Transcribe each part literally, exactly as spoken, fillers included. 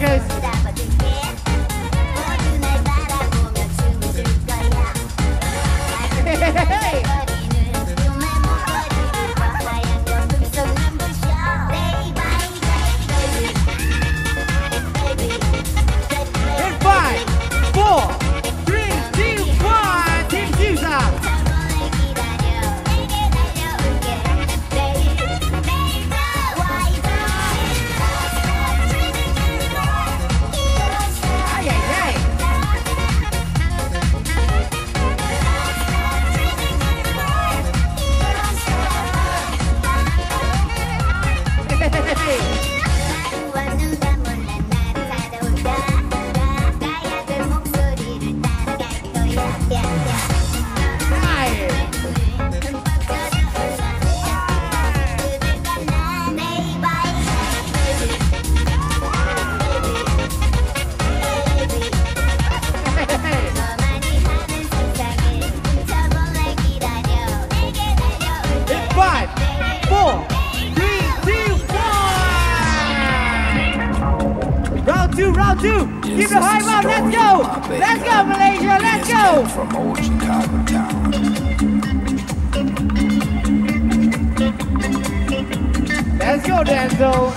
guys. In five, four, three, two, one, Team Siusa. Two, round two, give the high round, let's go! Let's go, Malaysia, let's go! From old Chicago town. Let's go, Danzel!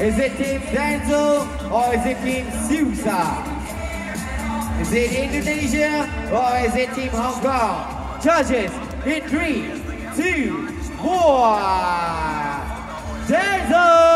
Is it Team Danzel or is it Team Siusa? Is it Indonesia or is it Team Hong Kong? Judges in three, two, one. Danzel!